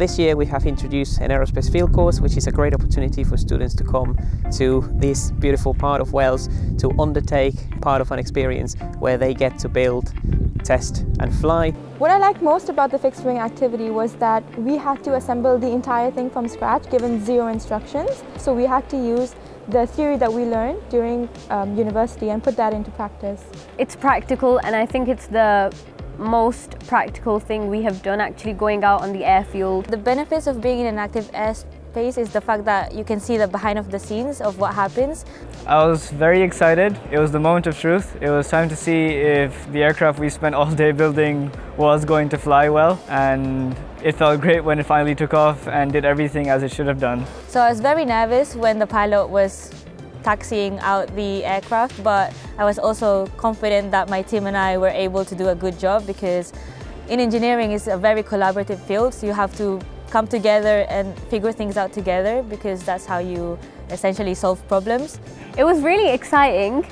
This year we have introduced an aerospace field course, which is a great opportunity for students to come to this beautiful part of Wales to undertake part of an experience where they get to build, test and fly. What I liked most about the fixed wing activity was that we had to assemble the entire thing from scratch given zero instructions. So we had to use the theory that we learned during university and put that into practice. It's practical, and I think it's the most practical thing we have done, actually going out on the airfield. The benefits of being in an active airspace is the fact that you can see the behind of the scenes of what happens. I was very excited. It was the moment of truth. It was time to see if the aircraft we spent all day building was going to fly well, and it felt great when it finally took off and did everything as it should have done. So I was very nervous when the pilot was taxiing out the aircraft, but I was also confident that my team and I were able to do a good job, because in engineering it's a very collaborative field, so you have to come together and figure things out together, because that's how you essentially solve problems. It was really exciting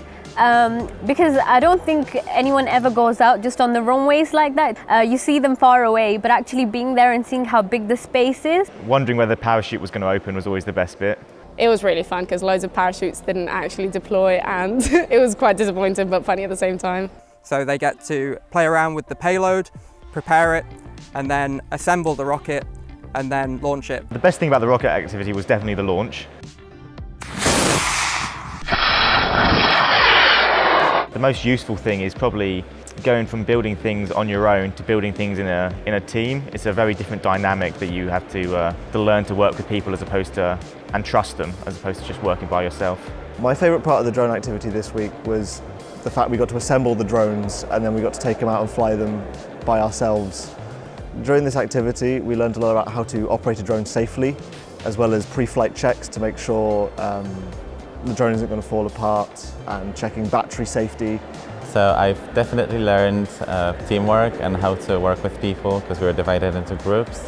because I don't think anyone ever goes out just on the runways like that. You see them far away, but actually being there and seeing how big the space is. Wondering whether the parachute was going to open was always the best bit. It was really fun because loads of parachutes didn't actually deploy, and it was quite disappointing but funny at the same time. So they get to play around with the payload, prepare it, and then assemble the rocket and then launch it. The best thing about the rocket activity was definitely the launch. The most useful thing is probably going from building things on your own to building things in a team. It's a very different dynamic that you have to learn to work with people as opposed to, and trust them, as opposed to just working by yourself. My favourite part of the drone activity this week was the fact we got to assemble the drones and then we got to take them out and fly them by ourselves. During this activity we learned a lot about how to operate a drone safely, as well as pre-flight checks to make sure the drone isn't going to fall apart, and checking battery safety. So I've definitely learned teamwork and how to work with people, because we were divided into groups,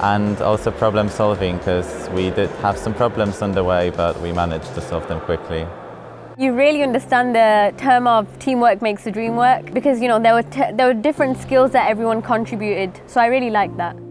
and also problem solving, because we did have some problems on the way but we managed to solve them quickly. You really understand the term of teamwork makes the dream work, because you know there were different skills that everyone contributed, so I really liked that.